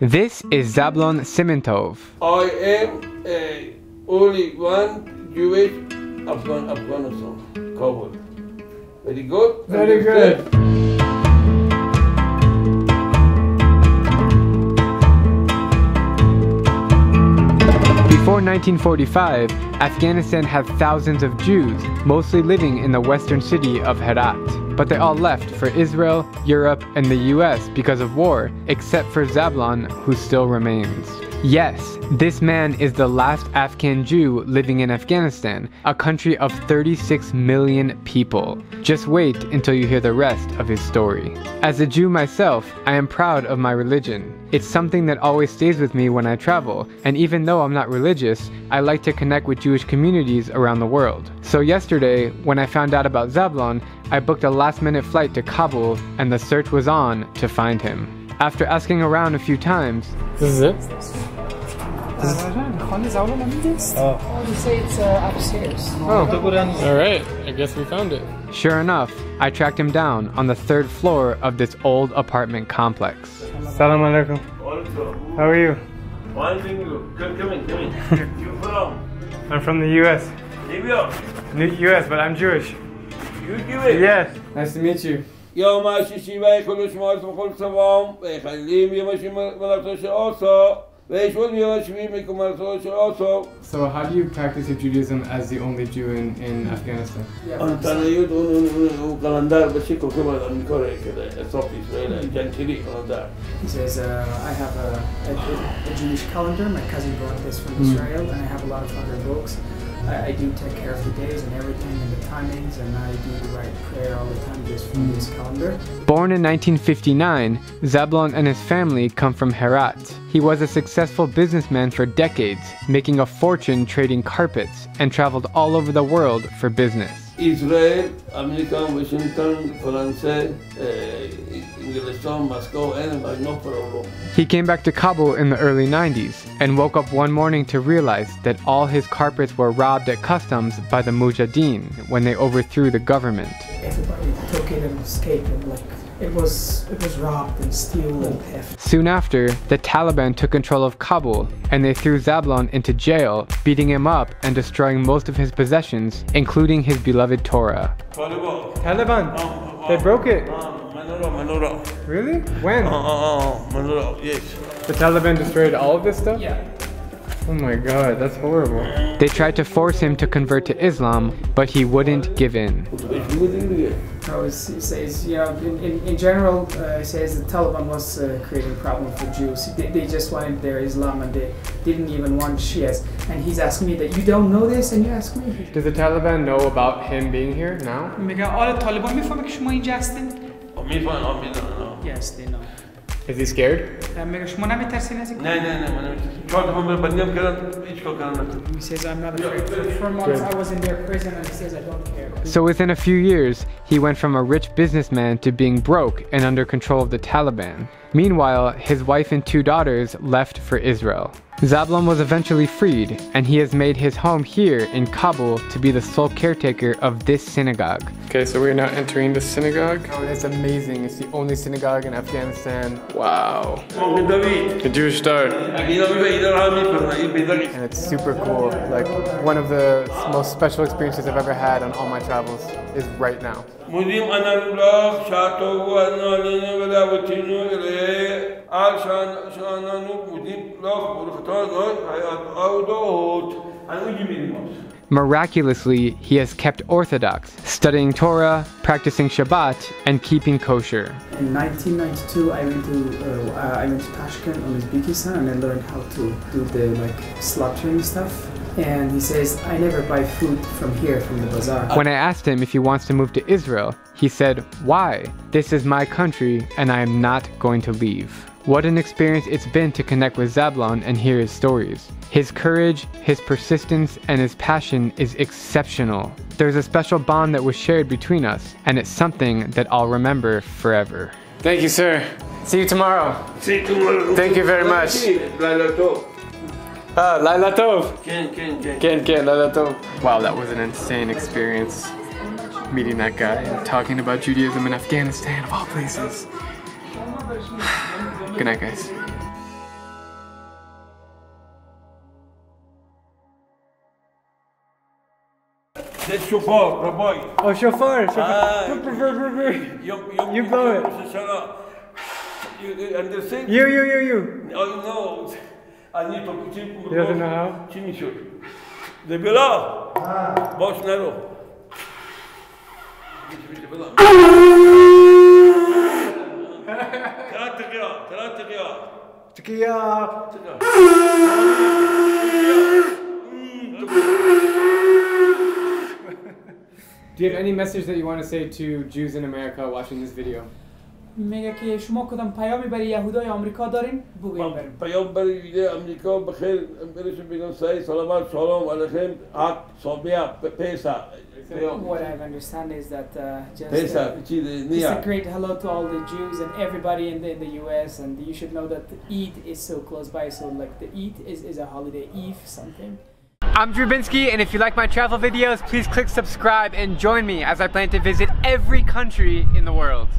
This is Zablon Simintov. I am only one Jewish from Afghanistan, Kabul. Very good? Very good. Before 1945, Afghanistan had thousands of Jews, mostly living in the western city of Herat. But they all left for Israel, Europe, and the US because of war, except for Zablon, who still remains. Yes, this man is the last Afghan Jew living in Afghanistan, a country of 36 million people. Just wait until you hear the rest of his story. As a Jew myself, I am proud of my religion. It's something that always stays with me when I travel, and even though I'm not religious, I like to connect with Jewish communities around the world. So yesterday, when I found out about Zablon, I booked a last-minute flight to Kabul, and the search was on to find him. After asking around a few times, this is it? Oh, they say it's upstairs. Oh, alright, I guess we found it. Sure enough, I tracked him down on the third floor of this old apartment complex. Salam alaikum. How are you? Come in. You from? I'm from the US. US, but I'm Jewish. You Jewish? Yes. Nice to meet you. So how do you practice your Judaism as the only Jew in Afghanistan? He says, I have a Jewish calendar. My cousin brought this from Israel, and I have a lot of other books. I do take care of the days and everything and the timings, and I do write prayer all the time just from this calendar. Born in 1959, Zablon and his family come from Herat. He was a successful businessman for decades, making a fortune trading carpets, and traveled all over the world for business. Israel, America, Washington, France, England, Moscow, and no problem. He came back to Kabul in the early 90s and woke up one morning to realize that all his carpets were robbed at customs by the Mujahideen when they overthrew the government. Everybody took it and escaped and it was robbed and steal and theft. Soon after, the Taliban took control of Kabul, and they threw Zablon into jail, beating him up and destroying most of his possessions, including his beloved Torah. Taliban! They broke it! Menorah. Really? When? Menorah, yes. The Taliban destroyed all of this stuff? Yeah. Oh my god, that's horrible. They tried to force him to convert to Islam, but he wouldn't give in. He says, in general, he says the Taliban was creating a problem for Jews. They just wanted their Islam and they didn't even want Shias. And he's asking me that you don't know this and you ask me. Does the Taliban know about him being here now? Yes, they know. Is he scared? No. He says, I'm not afraid. For months I was in their prison and he says, I don't care. So within a few years, he went from a rich businessman to being broke and under control of the Taliban. Meanwhile, his wife and two daughters left for Israel. Zablon was eventually freed, and he has made his home here in Kabul to be the sole caretaker of this synagogue. Okay, so we're now entering the synagogue. Oh, that's amazing. It's the only synagogue in Afghanistan. Wow. The Jewish star. And it's super cool. Like, one of the most special experiences I've ever had on all my travels is right now. Miraculously, he has kept Orthodox, studying Torah, practicing Shabbat, and keeping kosher. In 1992, I went to Tashkent in Uzbekistan, and I learned how to do the slaughtering stuff. And he says, I never buy food from here, from the bazaar. When I asked him if he wants to move to Israel, he said, why? This is my country, and I am not going to leave. What an experience it's been to connect with Zablon and hear his stories. His courage, his persistence, and his passion is exceptional. There's a special bond that was shared between us, and it's something that I'll remember forever. Thank you, sir. See you tomorrow. See you tomorrow. Thank you very much. Laila Tov. Laila Tov. Ken, Laila Tov. Wow, that was an insane experience, meeting that guy and talking about Judaism in Afghanistan, of all places. Good night, guys. That's Shofar, Rabbi. Oh, Shofar, Shofar. You blow it. You understand? You. Oh, no. I need to continue. You don't know how? Finish it. The below. Bosh Naro. Do you have any message that you want to say to Jews in America watching this video? میگه که شما کدام پیامی برای یهودای آمریکا دارین بگویید برام. پیام برای یهودای آمریکا بخیر، امروز میگم سعی سلامت سلام علیکم عق صبیا پیسا. What I understand is that just a great hello to all the Jews and everybody in the U.S. and you should know that the Eid is so close by, so like the Eid is a holiday, Eve something. I'm Drew Binsky, and if you like my travel videos, please click subscribe and join me as I plan to visit every country in the world.